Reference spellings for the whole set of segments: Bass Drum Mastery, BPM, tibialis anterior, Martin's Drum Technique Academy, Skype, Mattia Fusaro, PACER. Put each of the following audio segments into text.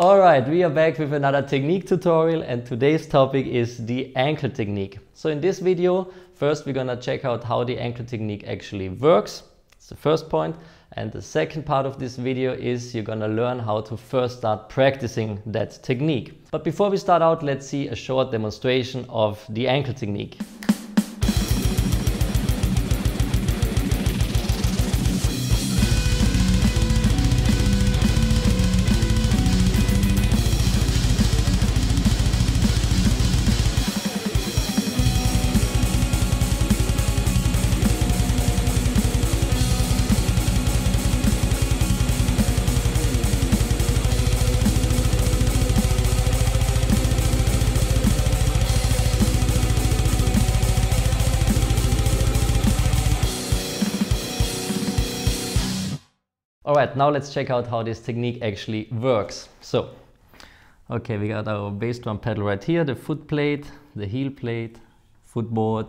Alright, we are back with another technique tutorial, and today's topic is the ankle technique. So in this video, first we're gonna check out how the ankle technique actually works. It's the first point. And the second part of this video is you're gonna learn how to first start practicing that technique. But before we start out, let's see a short demonstration of the ankle technique. Alright, now let's check out how this technique actually works. So, okay, we got our bass drum pedal right here, the foot plate, the heel plate, footboard.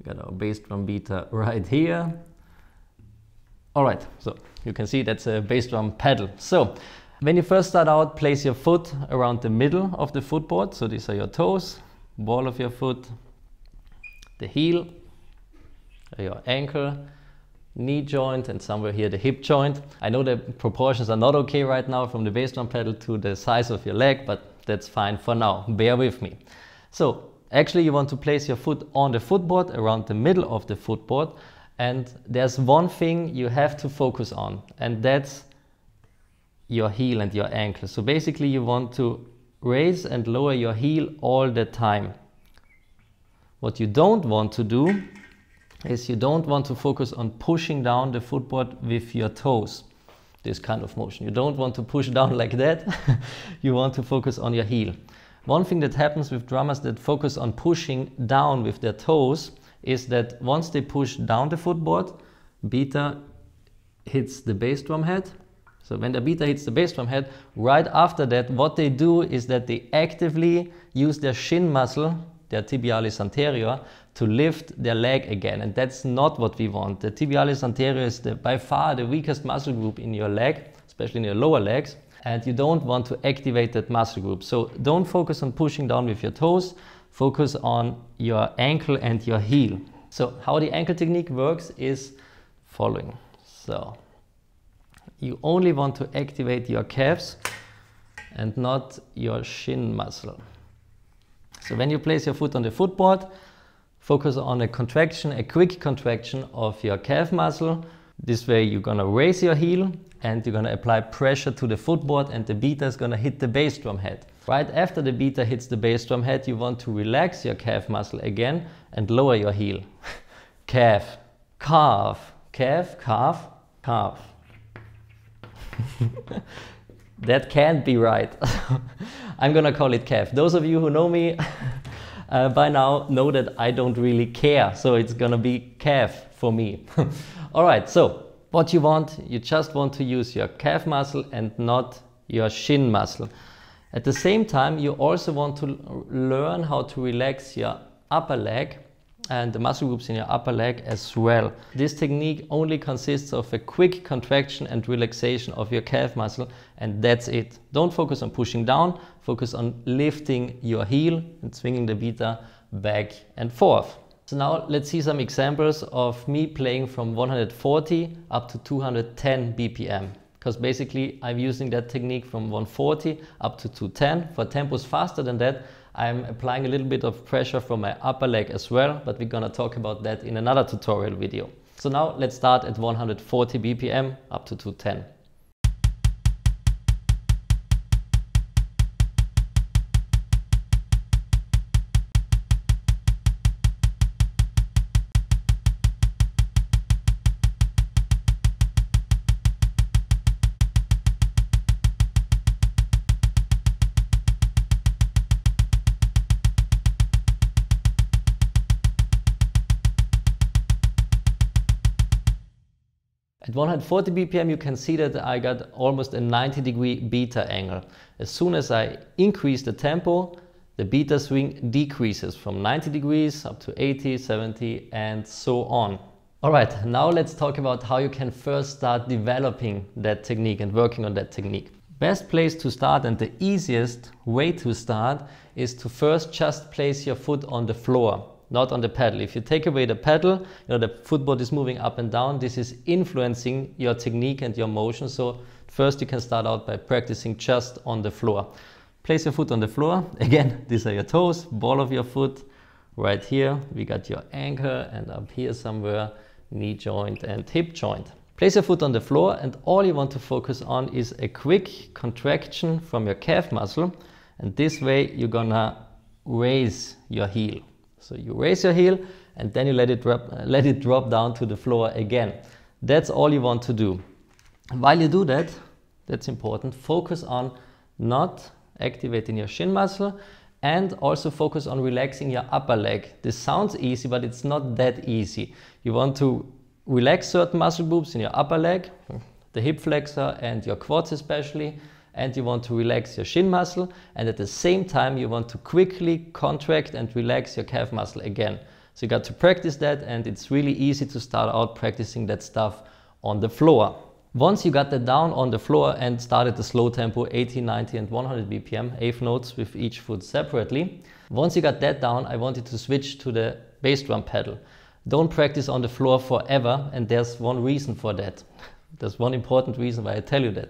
We got our bass drum beater right here. Alright, so you can see that's a bass drum pedal. So, when you first start out, place your foot around the middle of the footboard. So these are your toes, ball of your foot, the heel, your ankle, knee joint, and somewhere here the hip joint. I know the proportions are not okay right now from the bass drum pedal to the size of your leg, but that's fine for now. Bear with me. So actually you want to place your foot on the footboard, around the middle of the footboard, and there's one thing you have to focus on, and that's your heel and your ankle. So basically you want to raise and lower your heel all the time. What you don't want to do is you don't want to focus on pushing down the footboard with your toes, this kind of motion. You don't want to push down like that. You want to focus on your heel. One thing that happens with drummers that focus on pushing down with their toes is that once they push down the footboard, beater hits the bass drum head. So when the beater hits the bass drum head, right after that, what they do is that they actively use their shin muscle, their tibialis anterior, to lift their leg again, and that's not what we want. The tibialis anterior is by far the weakest muscle group in your leg, especially in your lower legs, and you don't want to activate that muscle group. So don't focus on pushing down with your toes, focus on your ankle and your heel. So how the ankle technique works is following. So you only want to activate your calves and not your shin muscle. So when you place your foot on the footboard, focus on a contraction, a quick contraction of your calf muscle. This way you're gonna raise your heel and you're gonna apply pressure to the footboard, and the beater is gonna hit the bass drum head. Right after the beater hits the bass drum head, you want to relax your calf muscle again and lower your heel. Calf, calf, calf, calf, calf. That can't be right. I'm gonna call it calf. Those of you who know me by now know that I don't really care, so it's gonna be calf for me. Alright, so what you just want to use your calf muscle and not your shin muscle. At the same time, you also want to learn how to relax your upper leg and the muscle groups in your upper leg as well. This technique only consists of a quick contraction and relaxation of your calf muscle, and that's it. Don't focus on pushing down, focus on lifting your heel and swinging the beater back and forth. So now let's see some examples of me playing from 140 up to 210 BPM. Because basically I'm using that technique from 140 up to 210. For tempos faster than that, I'm applying a little bit of pressure from my upper leg as well, but we're gonna talk about that in another tutorial video. So now let's start at 140 BPM up to 210. At 140 BPM you can see that I got almost a 90-degree beta angle. As soon as I increase the tempo, the beta swing decreases from 90 degrees up to 80, 70 and so on. Alright, now let's talk about how you can first start developing that technique and working on that technique. Best place to start and the easiest way to start is to first just place your foot on the floor, not on the pedal. If you take away the pedal, the footboard is moving up and down. This is influencing your technique and your motion. So first you can start out by practicing just on the floor. Place your foot on the floor. Again, these are your toes, ball of your foot. Right here, we got your ankle, and up here somewhere, knee joint and hip joint. Place your foot on the floor, and all you want to focus on is a quick contraction from your calf muscle. And this way you're gonna raise your heel. So you raise your heel and then you let it drop down to the floor again. That's all you want to do. While you do that, that's important, focus on not activating your shin muscle and also focus on relaxing your upper leg. This sounds easy, but it's not that easy. You want to relax certain muscle groups in your upper leg, the hip flexor and your quads especially, and you want to relax your shin muscle, and at the same time you want to quickly contract and relax your calf muscle again. So you got to practice that, and it's really easy to start out practicing that stuff on the floor. Once you got that down on the floor and started the slow tempo, 80, 90 and 100 BPM, eighth notes with each foot separately. Once you got that down, I wanted to switch to the bass drum pedal. Don't practice on the floor forever, and there's one reason for that. There's one important reason why I tell you that.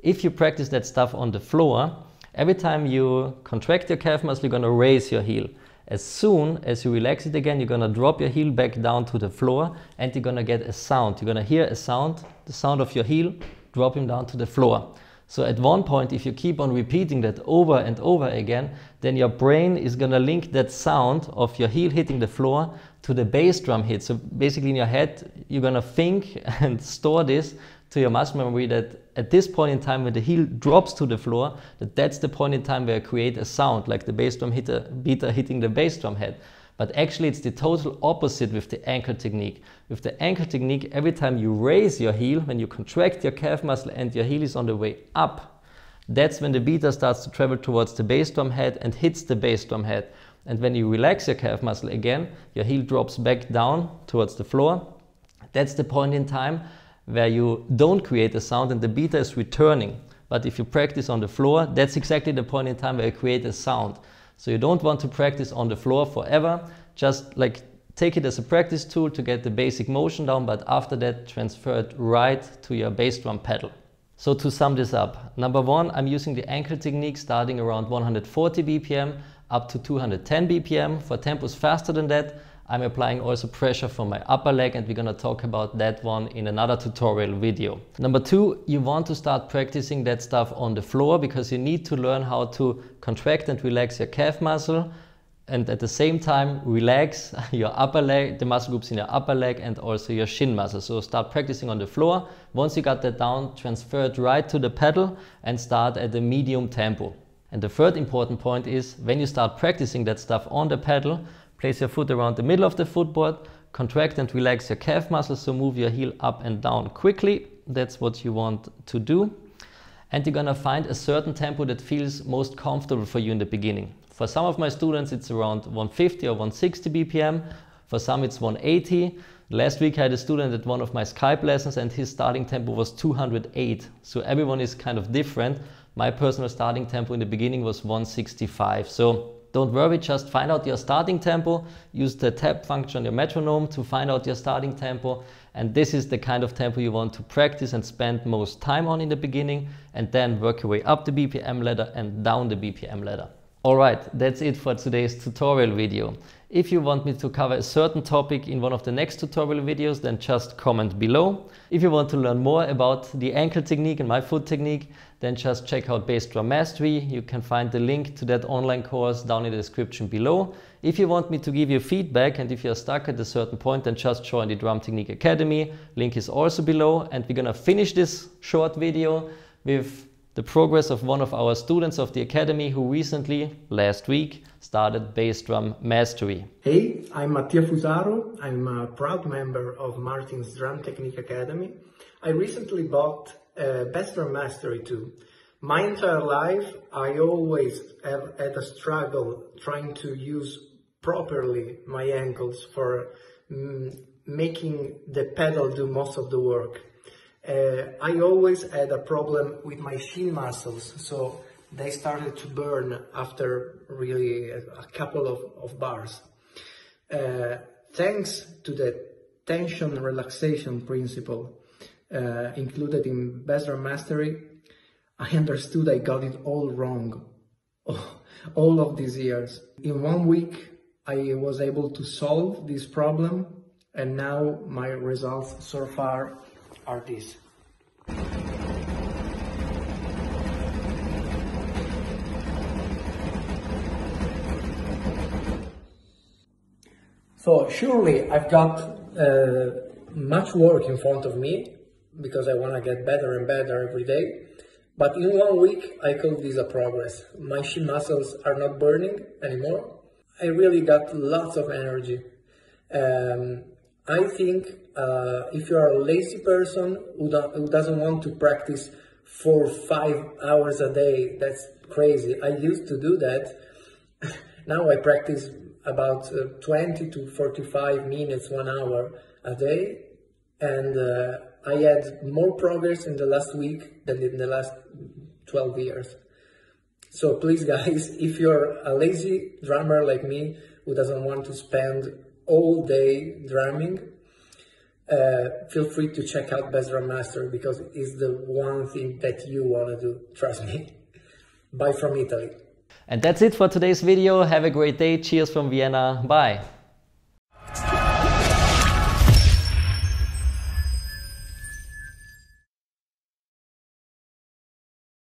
If you practice that stuff on the floor, every time you contract your calf muscle, you're gonna raise your heel. As soon as you relax it again, you're gonna drop your heel back down to the floor, and you're gonna get a sound. You're gonna hear a sound, the sound of your heel dropping down to the floor. So at one point, if you keep on repeating that over and over again, then your brain is gonna link that sound of your heel hitting the floor to the bass drum hit. So basically in your head, you're gonna think and store this to your muscle memory that at this point in time when the heel drops to the floor, that's the point in time where I create a sound, like the bass drum beater hitting the bass drum head. But actually it's the total opposite with the ankle technique. With the ankle technique, every time you raise your heel, when you contract your calf muscle and your heel is on the way up, that's when the beater starts to travel towards the bass drum head and hits the bass drum head. And when you relax your calf muscle again, your heel drops back down towards the floor. That's the point in time where you don't create a sound and the beater is returning. But if you practice on the floor, that's exactly the point in time where you create a sound. So you don't want to practice on the floor forever. Just like take it as a practice tool to get the basic motion down, but after that transfer it right to your bass drum pedal. So to sum this up, number one, I'm using the ankle technique starting around 140 BPM up to 210 BPM. For tempos faster than that, I'm applying also pressure for my upper leg, and we're gonna talk about that one in another tutorial video. Number two, you want to start practicing that stuff on the floor because you need to learn how to contract and relax your calf muscle and at the same time relax your upper leg, the muscle groups in your upper leg and also your shin muscle. So start practicing on the floor. Once you got that down, transfer it right to the pedal and start at a medium tempo. And the third important point is when you start practicing that stuff on the pedal, place your foot around the middle of the footboard, contract and relax your calf muscles, so move your heel up and down quickly. That's what you want to do. And you're gonna find a certain tempo that feels most comfortable for you in the beginning. For some of my students, it's around 150 or 160 BPM. For some, it's 180. Last week, I had a student at one of my Skype lessons and his starting tempo was 208. So everyone is kind of different. My personal starting tempo in the beginning was 165. So don't worry, just find out your starting tempo, use the tap function on your metronome to find out your starting tempo, and this is the kind of tempo you want to practice and spend most time on in the beginning, and then work your way up the BPM ladder and down the BPM ladder. Alright, that's it for today's tutorial video. If you want me to cover a certain topic in one of the next tutorial videos, then just comment below. If you want to learn more about the ankle technique and my foot technique, then just check out Bass Drum Mastery. You can find the link to that online course down in the description below. If you want me to give you feedback and if you're stuck at a certain point, then just join the Drum Technique Academy. Link is also below, and we're gonna finish this short video with the progress of one of our students of the Academy who recently, last week, started Bass Drum Mastery. Hey, I'm Mattia Fusaro. I'm a proud member of Martin's Drum Technique Academy. I recently bought Bass Drum Mastery 2. My entire life, I always have had a struggle trying to use properly my ankles for making the pedal do most of the work. I always had a problem with my shin muscles, so they started to burn after really a couple of bars. Thanks to the tension relaxation principle included in Bass Drum Mastery, I understood I got it all wrong all of these years. In 1 week, I was able to solve this problem, and now my results so far are this. So surely I've got much work in front of me, because I want to get better and better every day. But in 1 week, I call this a progress. My shin muscles are not burning anymore. I really got lots of energy. I think if you are a lazy person who doesn't want to practice 4 or 5 hours a day, that's crazy. I used to do that. Now I practice about 20 to 45 minutes, 1 hour a day. And I had more progress in the last week than in the last 12 years. So please guys, if you're a lazy drummer like me, who doesn't want to spend all day drumming, feel free to check out Bass Drum Mastery, because it's the one thing that you want to do, trust me. Bye from Italy. And that's it for today's video. Have a great day. Cheers from Vienna. Bye.